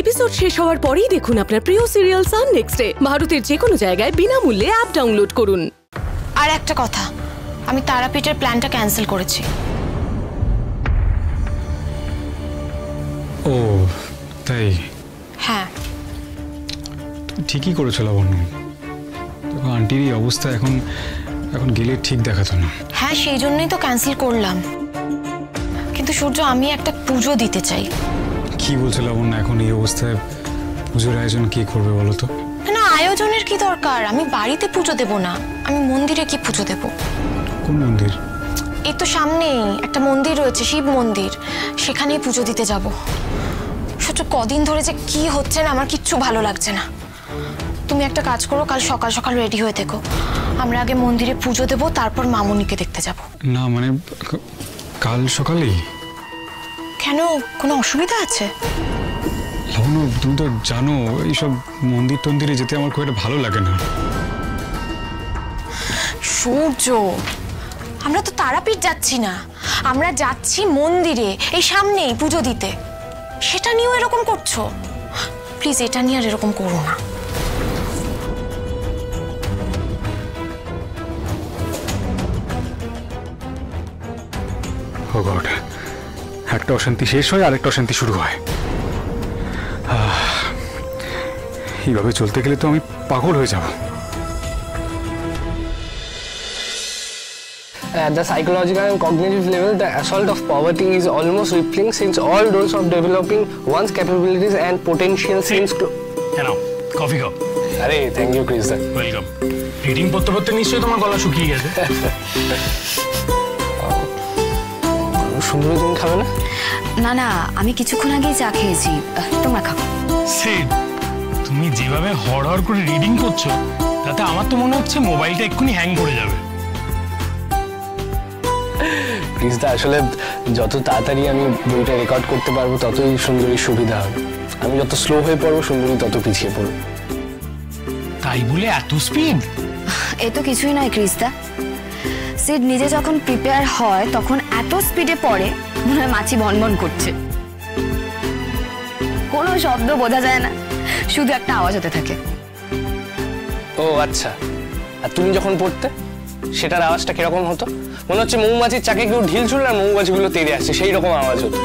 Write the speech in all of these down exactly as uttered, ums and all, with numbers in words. Episode শেষ হওয়ার পরেই দেখুন আপনার প্রিয় সিরিয়াল সান নেক্সটে। ভারতের যে কোনো জায়গায় বিনামূল্যে অ্যাপ ডাউনলোড করুন। আর একটা কথা, আমি তারাপীঠের প্ল্যানটা ক্যান্সেল করেছি। ও তাই? হ্যাঁ, ঠিকই করেছো লাবণ্য। আন্টির এই অবস্থা এখন এখন গেলে ঠিক দেখাতো না। হ্যাঁ, সেই জন্যই তো ক্যান্সেল করলাম। কিন্তু সূর্য, আমি একটা পুজো দিতে চাই। কি বলছে লাবণ্য, এখন এই অবস্থায় পুজোর আয়োজন কি করবে বলো তো? না, আয়োজনের কি দরকার? আমি বাড়িতে পুজো দেব না, আমি মন্দিরে কি পুজো দেব। কোন মন্দির? এই তো সামনেই একটা মন্দির রয়েছে, শিব মন্দির, সেখানেই পুজো দিতে যাব। সূর্য, কদিন ধরে যে কি হচ্ছে না, আমার কিচ্ছু ভালো লাগছে না। তুমি একটা কাজ করো, কাল সকাল সকাল রেডি হয়ে থেকো। আমরা আগে মন্দিরে পুজো দেব, তারপর মামুনিকে দেখতে যাব। না মানে কাল সকালেই? কেন, কোনো অসুবিধা আছে? লাবণ্য, তুমি তো জানো এইসব মন্দির টন্দিরে যেতে আমার খুব একটা ভালো লাগে না। সূর্য, আমরা তো তারাপীঠ যাচ্ছি না, আমরা যাচ্ছি মন্দিরে, এই সামনেই পুজো দিতে। সেটা নিয়েও এরকম করছো? প্লিজ, এটা নিয়ে আর এরকম করো না। ও গড, একটা অশান্তি শেষ হয় আরেকটা অশান্তি শুরু হয়। এইভাবে চলতে গেলে তো আমি পাগল হয়ে যাব। At the psychological and cognitive level, the assault of poverty is almost crippling, since all doors of developing one's capabilities and potential seems closed. Hello, coffee cup. আরে thank you Chris sir. Welcome. Reading পড়তে পড়তে নিশ্চয়ই তোমার গলা শুকিয়ে গেছে। সুন্দরী, তুমি খাবে না? না না, আমি কিছুক্ষণ আগেই চা খেয়েছি, তোমরা খাও। তুমি যেভাবে হড়হড় করে রিডিং করছো তাতে আমার তো মনে হচ্ছে মোবাইলটা এক্ষুনি হ্যাং করে যাবে। প্লিজটা, আসলে যত তাড়াতাড়ি আমি বইটা রেকর্ড করতে পারবো ততই সুন্দরী সুবিধা হবে। আমি যত স্লো হয়ে পড়বো সুন্দরী তত পিছিয়ে পড়বো। তাই বলে এত স্পিড? এ তো কিছুই নয় ক্রিস্তা, সিড নিজে যখন প্রিপেয়ার হয় তখন এত স্পিডে পড়ে মনে হয় মাছি ভনভন করছে। কোনো শব্দ বোঝা যায় না, শুধু একটা আওয়াজ হতে থাকে। ও আচ্ছা, আর তুমি যখন পড়তে সেটার আওয়াজটা কিরকম হতো? মনে হচ্ছে মৌমাছির চাকে কেউ ঢিল ছুড়ল আর মৌমাছিগুলো তেড়ে আসছে, সেই রকম আওয়াজ হতো।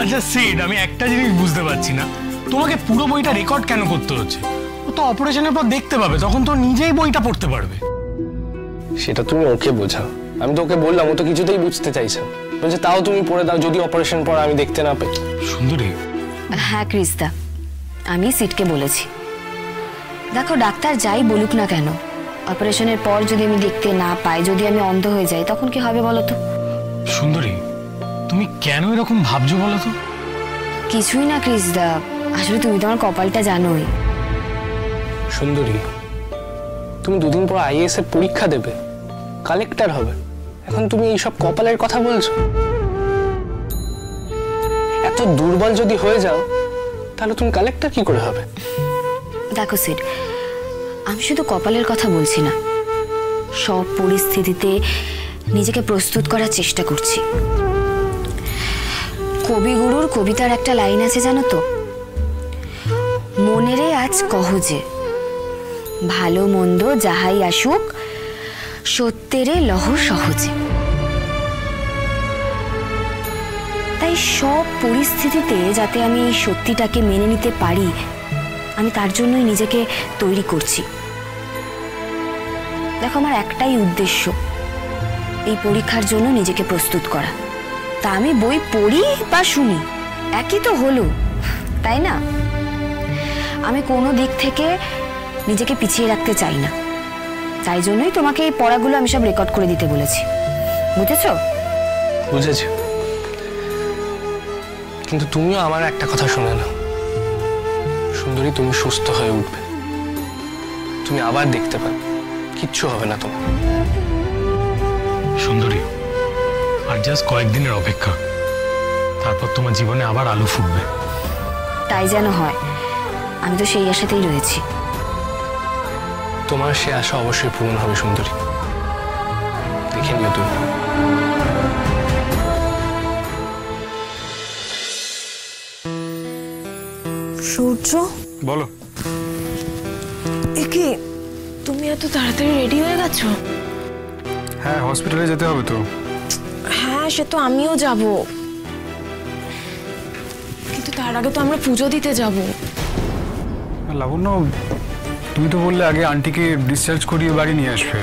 আচ্ছা সিড, আমি একটা জিনিস বুঝতে পারছি না, তোমাকে পুরো বইটা রেকর্ড কেন করতে হচ্ছে? তো অপারেশনের পর দেখতে পাবে, তখন তো নিজেই বইটা পড়তে পারবে। সেটা তুমি ওকে বোঝাও, আমি তো ওকে বললাম, ও তো কিছুতেই বুঝতে চাইছে না। বলছে তাও তুমি পড়ে দাও, যদি অপারেশন পর আমি দেখতে না পাই। সুন্দরী? হ্যাঁ ক্রিস্তা, আমি সিটকে বলেছি। দেখো ডাক্তার যাই বলুক না কেন, অপারেশনের পর যদি আমি দেখতে না পাই, যদি আমি অন্ধ হয়ে যাই, তখন কি হবে বলো তো? সুন্দরী, তুমি কেন এরকম ভাবছো বলো তো? কিছুই না ক্রিস্তা, আসলে তুমি তোমার কপালটা জানোই। সুন্দরী, তুমি দুদিন পর আইএএস এর পরীক্ষা দেবে, কালেক্টর হবে, এখন তুমি এইসব কপালের কথা বলছো? এত দুর্বল যদি হয়ে যাও তাহলে তুমি কালেক্টর কি করে হবে? দেখো সিড, আমি শুধু কপালের কথা বলছি না, সব পরিস্থিতিতে নিজেকে প্রস্তুত করার চেষ্টা করছি। কবিগুরুর কবিতার একটা লাইন আছে জানো তো, মনেরে আজ কহজে ভালো মন্দ যাহাই আসুক সত্যেরে লহ সহজে। তাই সব পরিস্থিতিতে যাতে আমি এই সত্যিটাকে মেনে নিতে পারি, আমি তার জন্যই নিজেকে তৈরি করছি। দেখো আমার একটাই উদ্দেশ্য, এই পরীক্ষার জন্য নিজেকে প্রস্তুত করা। তা আমি বই পড়ি বা শুনি একই তো হলো, তাই না? আমি কোনো দিক থেকে নিজেকে পিছিয়ে রাখতে চাই না, তাই জন্যই তোমাকে এই পড়াগুলো আমি সব রেকর্ড করে দিতে বলেছি। বুঝেছো? বুঝেছো, কিন্তু তুমিও আমার একটা কথা শুনে নাও সুন্দরী, তুমি সুস্থ হয়ে উঠবে, তুমি আবার দেখতে পাবে, কিচ্ছু হবে না তোমার। সুন্দরী, আর জাস্ট কয়েকদিনের অপেক্ষা, তারপর তোমার জীবনে আবার আলো ফুটবে। তাই যেন হয়, আমি তো সেই আশাতেই রয়েছি। তোমার সে আশা অবশ্যই পূরণ হবে সুন্দরী, দেখে নিও তুমি। সূর্য বলো একি তুমি এত তাড়াতাড়ি রেডি হয়ে গেছো হ্যাঁ হসপিটালে যেতে হবে তো হ্যাঁ সে তো আমিও যাব কিন্তু তার আগে তো আমরা পূজো দিতে যাব লাবণ্য তুমি তো বললে আগে আন্টিকে ডিসচার্জ করিয়ে বাড়ি নিয়ে আসবে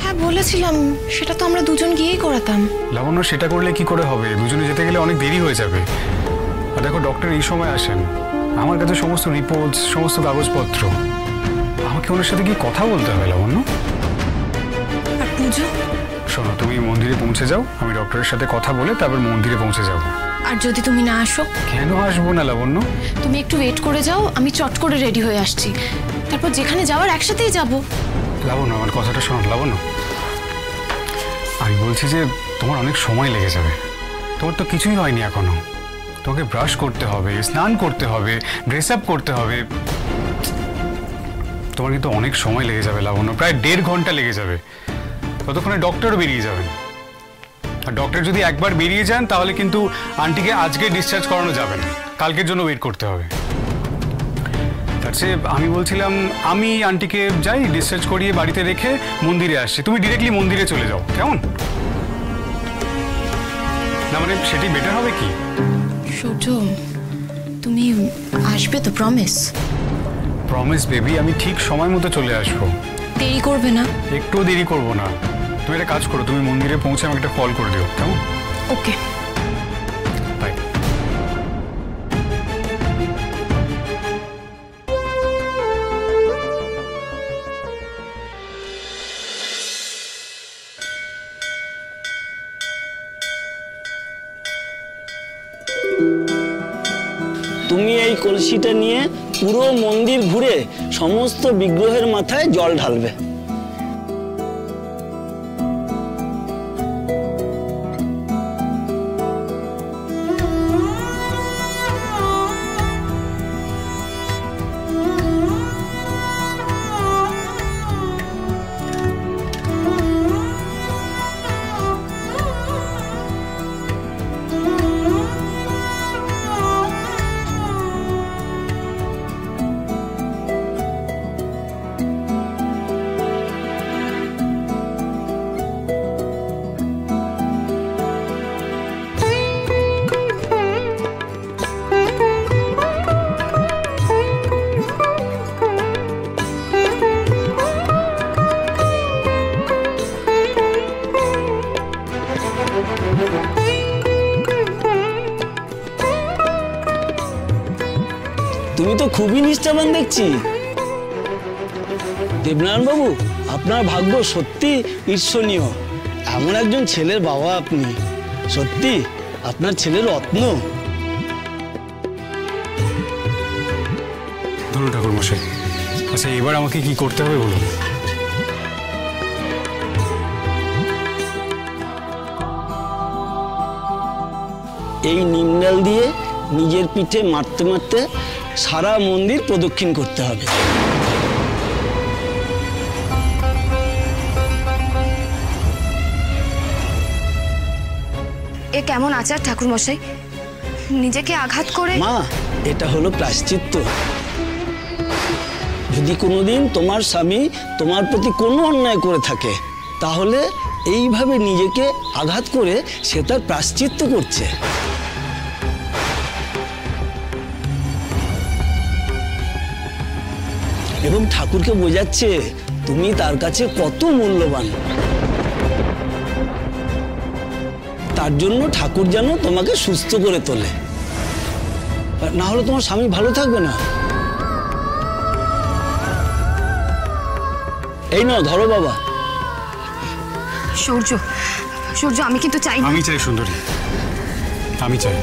হ্যাঁ বলেছিলাম সেটা তো আমরা দুজন গিয়েই করাতাম লাবণ্য সেটা করলে কি করে হবে দুজনে যেতে গেলে অনেক দেরি হয়ে যাবে আর দেখো ডক্টর এই সময় আসেন আমার কাছে সমস্ত রিপোর্টস সমস্ত কাগজপত্র আমাকে ওনার সাথে গিয়ে কথা বলতে হবে লাবণ্য আর পূজা শোনো তুমি মন্দিরে পৌঁছে যাও আমি ডক্টরের সাথে কথা বলে তারপর মন্দিরে পৌঁছে যাব আর যদি তুমি না আসো কেন আসবো না লাবণ্য তুমি একটু ওয়েট করে যাও আমি চট করে রেডি হয়ে আসছি তারপর যেখানে যাওয়ার একসাথেই যাব লাবণ্য আমার কথাটা শোনো লাবণ্য আমি বলছি যে তোমার অনেক সময় লেগে যাবে তোমার তো কিছুই হয়নি এখনো তোকে ব্রাশ করতে হবে স্নান করতে হবে ড্রেস আপ করতে হবে তোমার কিন্তু অনেক সময় লেগে যাবে লাবণ্য প্রায় দেড় ঘন্টা লেগে যাবে ততক্ষণে ডক্টরও বেরিয়ে যাবেন আর ডক্টর যদি একবার বেরিয়ে যান তাহলে কিন্তু আন্টিকে আজকে ডিসচার্জ করানো যাবে না কালকের জন্য ওয়েট করতে হবে তার চেয়ে আমি বলছিলাম আমি আন্টিকে যাই ডিসচার্জ করিয়ে বাড়িতে রেখে মন্দিরে আসছি তুমি ডিরেক্টলি মন্দিরে চলে যাও কেমন না মানে সেটি বেটার হবে কি সূর্য তুমি আসবে তো প্রমিস প্রমিস বেবি আমি ঠিক সময় মতো চলে আসবো দেরি করবে না একটু দেরি করব না তুমি একটা কাজ করো তুমি মন্দিরে পৌঁছে আমাকে একটা কল করে দিও কেমন ওকে তুমি এই কলসিটা নিয়ে পুরো মন্দির ঘুরে সমস্ত বিগ্রহের মাথায় জল ঢালবে তুমি তো খুবই নিষ্ঠাবান দেখছি দেবনারায়ণ বাবু আপনার ভাগ্য সত্যি ঈর্ষণীয় এমন একজন ছেলের বাবা আপনি সত্যি আপনার ছেলের রত্ন ধরুন ঠাকুর মশাই আচ্ছা এবার আমাকে কি করতে হবে বলুন এই নিমডাল দিয়ে নিজের পিঠে মারতে মারতে সারা মন্দির প্রদক্ষিণ করতে হবে এ কেমন আচার ঠাকুর মশাই নিজেকে আঘাত করে মা এটা হলো প্রায়শ্চিত্ত যদি কোনোদিন তোমার স্বামী তোমার প্রতি কোনো অন্যায় করে থাকে তাহলে এইভাবে নিজেকে আঘাত করে সে তার প্রায়শ্চিত্ত করছে এবং ঠাকুরকে বোঝাচ্ছে তুমি তার কাছে কত মূল্যবান তার জন্য ঠাকুর যেন তোমাকে সুস্থ করে তোলে না হলে তোমার স্বামী ভালো থাকবে না এই নাও ধরো বাবা সূর্য সূর্য আমি কিন্তু চাই না আমি চাই সুন্দরী আমি চাই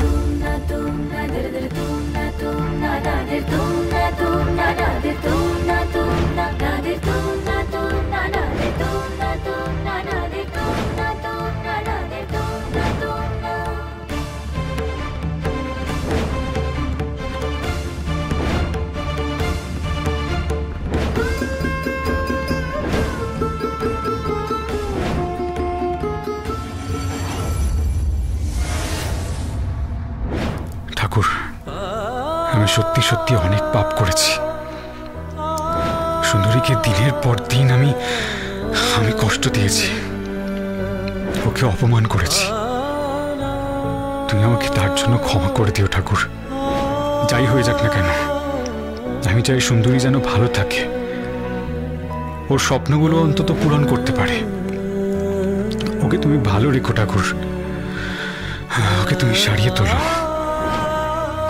Tum na tum na tum na tum na tum na tum na সত্যি সত্যি অনেক পাপ করেছি। সুন্দরীকে দিনের পর দিন আমি আমি কষ্ট দিয়েছি, ওকে অপমান করেছি। তুমি আমাকে তার জন্য ক্ষমা করে দিও ঠাকুর। যাই হয়ে যাক না কেন, আমি চাই সুন্দরী যেন ভালো থাকে, ওর স্বপ্নগুলো অন্তত পূরণ করতে পারে। ওকে তুমি ভালো রেখো ঠাকুর, ওকে তুমি সারিয়ে তোলো।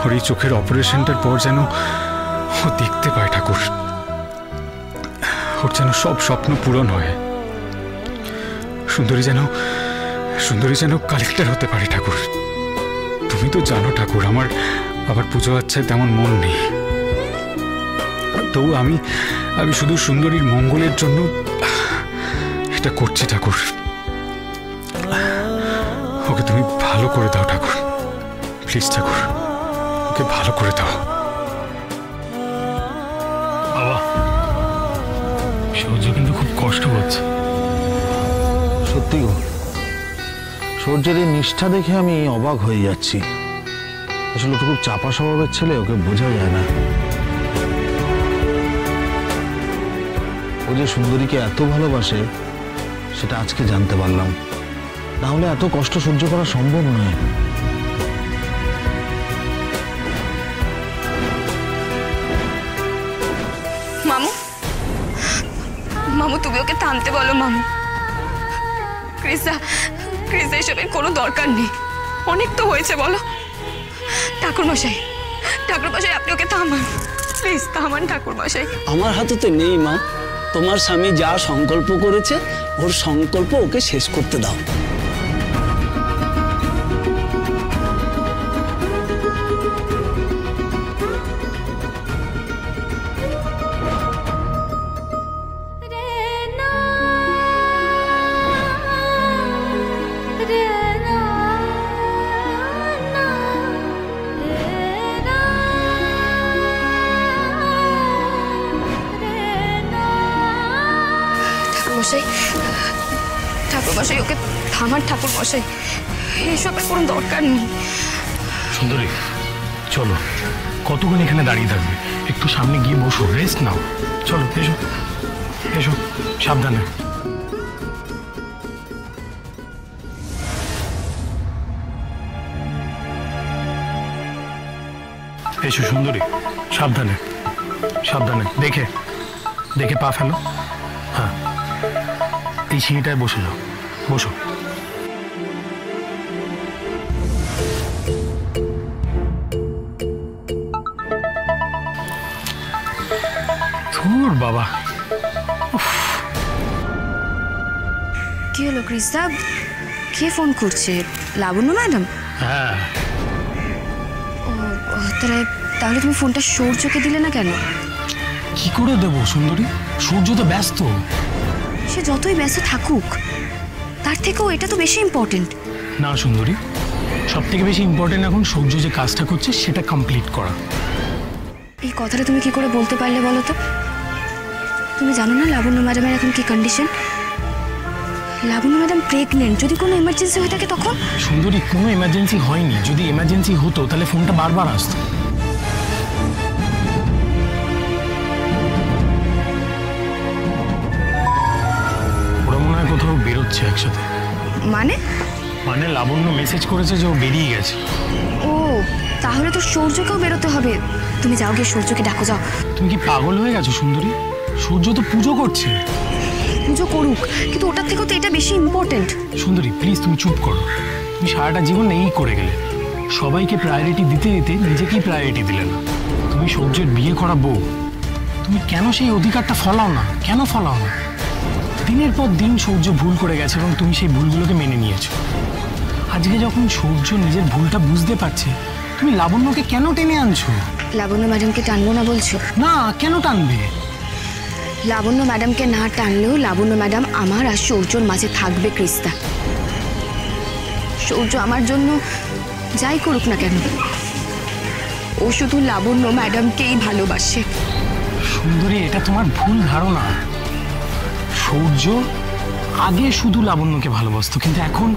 ওর এই চোখের অপারেশনটার পর যেন ও দেখতে পায় ঠাকুর, ওর যেন সব স্বপ্ন পূরণ হয়। সুন্দরী যেন সুন্দরী যেন কালেক্টর হতে পারে ঠাকুর। তুমি তো জানো ঠাকুর, আমার আবার পুজো আচ্ছায় তেমন মন নেই, তবু আমি আমি শুধু সুন্দরীর মঙ্গলের জন্য এটা করছি ঠাকুর। ওকে তুমি ভালো করে দাও ঠাকুর, প্লিজ ঠাকুর, ওকে ভালো করে দাও। বাবা, সূর্য কিন্তু খুব কষ্ট হচ্ছে। সত্যি গো, সূর্যের এই নিষ্ঠা দেখে আমি অবাক হয়ে যাচ্ছি। আসলে তো খুব চাপা স্বভাবের ছেলে, ওকে বোঝা যায় না। ও যে সুন্দরীকে এত ভালোবাসে সেটা আজকে জানতে পারলাম, নাহলে এত কষ্ট সহ্য করা সম্ভব নয়। মামু, মামু তুমি ওকে থামতে বলো মামু। কৃষা কৃষা এসবের কোনো দরকার নেই, অনেক তো হয়েছে বলো। ঠাকুর মশাই, ঠাকুর মশাই আপনি ওকে থামান, প্লিজ থামান ঠাকুর মশাই। আমার হাতে তো নেই মা, তোমার স্বামী যা সংকল্প করেছে ওর সংকল্প ওকে শেষ করতে দাও। ঠাকুর মশাই, এইসবের কোনো দরকার নেই। সুন্দরী চলো, কতক্ষণ এখানে দাঁড়িয়ে থাকবে? একটু সামনে গিয়ে বসো, রেস্ট নাও। চলো এসো এসো, সাবধানে। এসো সুন্দরী, সাবধানে সাবধানে, দেখে দেখে পা ফেলো। হ্যাঁ, এই সিঁড়িটায় বসে যাও, বসো। বাবা কি হলো কৃষ্ণা, কে ফোন করছে? লাবণ্য ম্যাডাম? হ্যাঁ। তাহলে তুমি ফোনটা সূর্যকে দিলে না কেন? কি করে দেবো সুন্দরী, সূর্য তো ব্যস্ত। সে যতই ব্যস্ত থাকুক, তার থেকেও এটা তো বেশি ইম্পর্টেন্ট। না সুন্দরী, সব থেকে বেশি ইম্পর্টেন্ট এখন সূর্য যে কাজটা করছে সেটা কমপ্লিট করা। এই কথাটা তুমি কি করে বলতে পারলে বলো তো? তুমি জানো না লাবণ্য ম্যাডামের এখন কি কন্ডিশন? লাবণ্য ম্যাডাম প্রেগনেন্ট, যদি কোনো এমার্জেন্সি হয়ে থাকে তখন? সুন্দরী কোনো এমার্জেন্সি হয়নি, যদি এমার্জেন্সি হতো তাহলে ফোনটা বারবার আসতো। ওরা মনে হয় কোথাও বেরোচ্ছে একসাথে। মানে? মানে লাবণ্য মেসেজ করেছে যে ও বেরিয়ে গেছে। ও তাহলে তো সূর্যকেও বেরোতে হবে। তুমি যাও গিয়ে সূর্যকে ডাকো, যাও। তুমি কি পাগল হয়ে গেছো সুন্দরী? সূর্য তো পুজো করছে। পুজো করুক, কিন্তু ওটার থেকেও তো এটা বেশি ইম্পর্টেন্ট। সুন্দরী প্লিজ তুমি চুপ করো, তুমি সারাটা জীবন এই করে গেলে। সবাইকে প্রায়োরিটি দিতে দিতে নিজেকেই প্রায়োরিটি দিলে না। তুমি সূর্যের বিয়ে করা বউ, তুমি কেন সেই অধিকারটা ফলাও না? কেন ফলাও না? দিনের পর দিন সূর্য ভুল করে গেছে এবং তুমি সেই ভুলগুলোকে মেনে নিয়েছো। আজকে যখন সূর্য নিজের ভুলটা বুঝতে পারছে, তুমি লাবণ্যকে কেন টেনে আনছো? লাবণ্য ম্যাডামকে টানবো না বলছো? না, কেন টানবে? লাবণ্য ম্যাডামকে না টানলেও লাবণ্য ম্যাডাম আমার আর সূর্যর মাঝে থাকবে কৃষ্ণা। সূর্য আমার জন্য যাই করুক না কেন, ও শুধু লাবণ্য ম্যাডামকেই ভালোবাসে। সুন্দরী এটা তোমার ভুল ধারণা। সূর্য আগে শুধু লাবণ্যকে ভালোবাসতো, কিন্তু এখন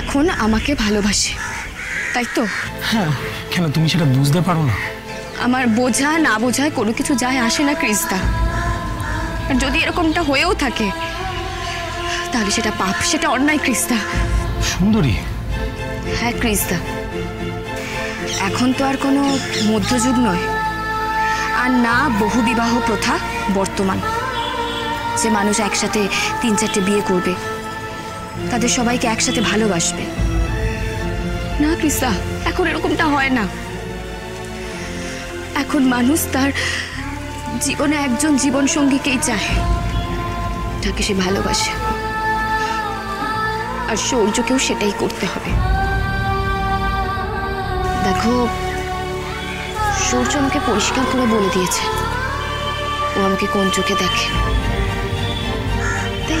এখন আমাকে ভালোবাসে, তাই তো? হ্যাঁ, কেন তুমি সেটা বুঝতে পারো না? আমার বোঝা না বোঝায় কোনো কিছু যায় আসে না ক্রিস্তা। আর যদি এরকমটা হয়েও থাকে তাহলে সেটা পাপ, সেটা অন্যায় ক্রিস্তা। সুন্দরী, হ্যাঁ ক্রিস্তা, এখন তো আর কোনো মধ্যযুগ নয়, আর না বহু বিবাহ প্রথা বর্তমান। যে মানুষ একসাথে তিন চারটে বিয়ে করবে, তাদের সবাইকে একসাথে ভালোবাসবে না ক্রিস্তা, এখন এরকমটা হয় না। এখন মানুষ তার জীবনে একজন জীবন সঙ্গীকেই চায়, তাকে সে ভালোবাসে, আর সৌর্যকেও সেটাই করতে হবে। দেখো সূর্য আমাকে পরিষ্কার করে বলে দিয়েছে ও আমাকে কোন চোখে দেখে, তাই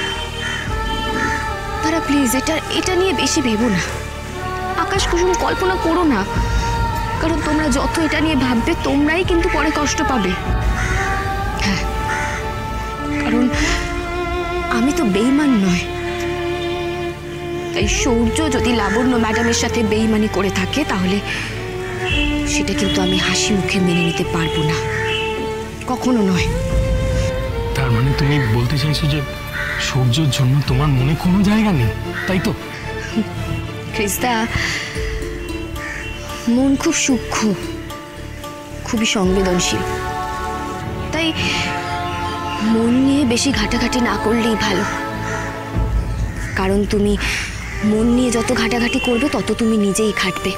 তারা প্লিজ এটা এটা নিয়ে বেশি ভেবো না, আকাশ কুসুম কল্পনা করো না, কারণ তোমরা যত এটা নিয়ে ভাববে তোমরাই কিন্তু পরে কষ্ট পাবে। হ্যাঁ, কারণ আমি তো বেঈমান নয়, তাই সূর্য যদি লাবণ্য ম্যাডামের সাথে বেঈমানি করে থাকে তাহলে সেটা কিন্তু আমি হাসি মুখে মেনে নিতে পারবো না, কখনো নয়। তার মানে তুমি বলতে চাইছো যে সূর্যের জন্য তোমার মনে কোনো জায়গা নেই, তাই তো? ক্রিস্তা, মন খুব সূক্ষ্ম, খুবই সংবেদনশীল, তাই মন নিয়ে বেশি ঘাটাঘাটি না করলেই ভালো। কারণ তুমি মন নিয়ে যত ঘাটাঘাটি করবে তত তুমি নিজেই ঘাটবে,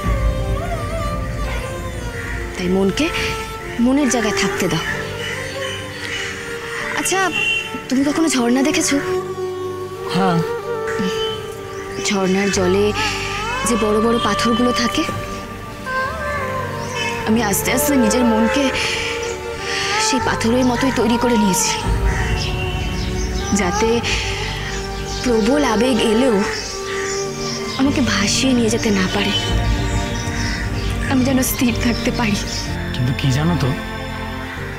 তাই মনকে মনের জায়গায় থাকতে দাও। আচ্ছা, তুমি কখনো ঝর্ণা দেখেছো? হ্যাঁ, ঝর্ণার জলে যে বড় বড় পাথরগুলো থাকে, আমি আস্তে আস্তে নিজের মনকে সেই পাথরের মতোই তৈরি করে নিয়েছি, যাতে প্রবল আবেগ এলেও আমাকে ভাসিয়ে নিয়ে যেতে না পারে, আমি যেন স্থির থাকতে পারি। কিন্তু কি জানো তো,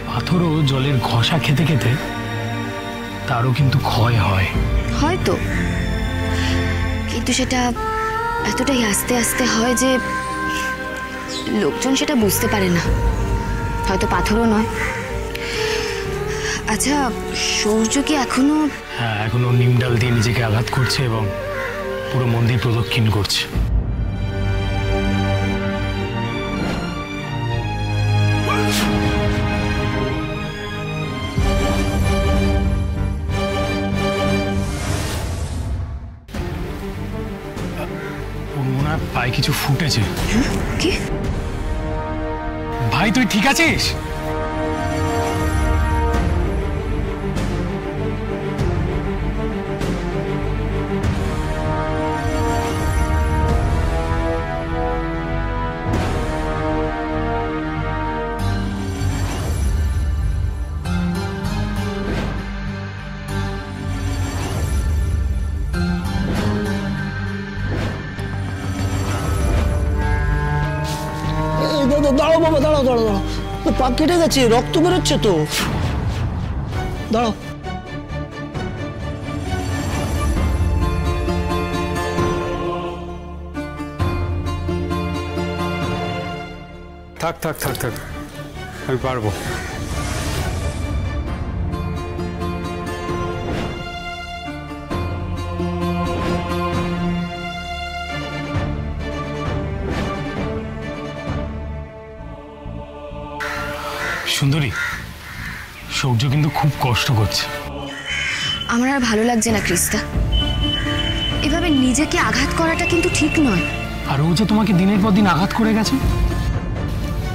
পাথরও জলের ঘষা খেতে খেতে তারও কিন্তু ক্ষয় হয় হয়তো, কিন্তু সেটা এতটাই আস্তে আস্তে হয় যে লোকজন সেটা বুঝতে পারে না, হয়তো পাথরও নয়। আচ্ছা, সূর্য কি এখনো? হ্যাঁ, এখনো নিমডাল দিয়ে নিজেকে আঘাত করছে এবং পুরো মন্দির প্রদক্ষিণ করছে। ভাই কিছু ফুটেছে। কি ভাই, তুই ঠিক আছিস? দাঁড়াও বাবা, দাঁড়াও দাঁড়াও দাঁড়াও, পা কেটে গেছে, রক্ত বেরোচ্ছে তো, দাঁড়াও। থাক থাক থাক থাক, আমি পারবো। সুন্দরী, সূর্য কিন্তু খুব কষ্ট করছে। আমার আর ভালো লাগছে না ক্রিস্তা, এভাবে নিজেকে আঘাত করাটা কিন্তু ঠিক নয়। আর ও যে তোমাকে দিনের পর দিন আঘাত করে গেছে,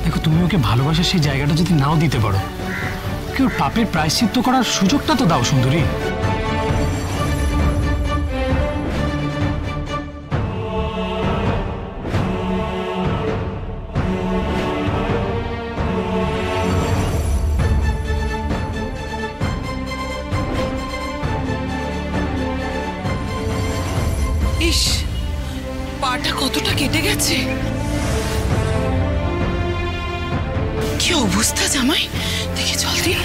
দেখো তুমি ওকে ভালোবাসার সেই জায়গাটা যদি নাও দিতে পারো, কেউ পাপের প্রায়শ্চিত্ত করার সুযোগটা তো দাও সুন্দরী। দেখেছিস পাটা কতটা কেটে গেছে। কি অবস্থা জামাই, দেখে চল দিন।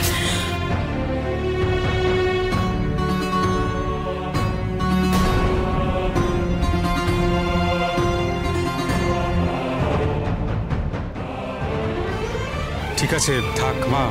ঠিক আছে, থাক মা।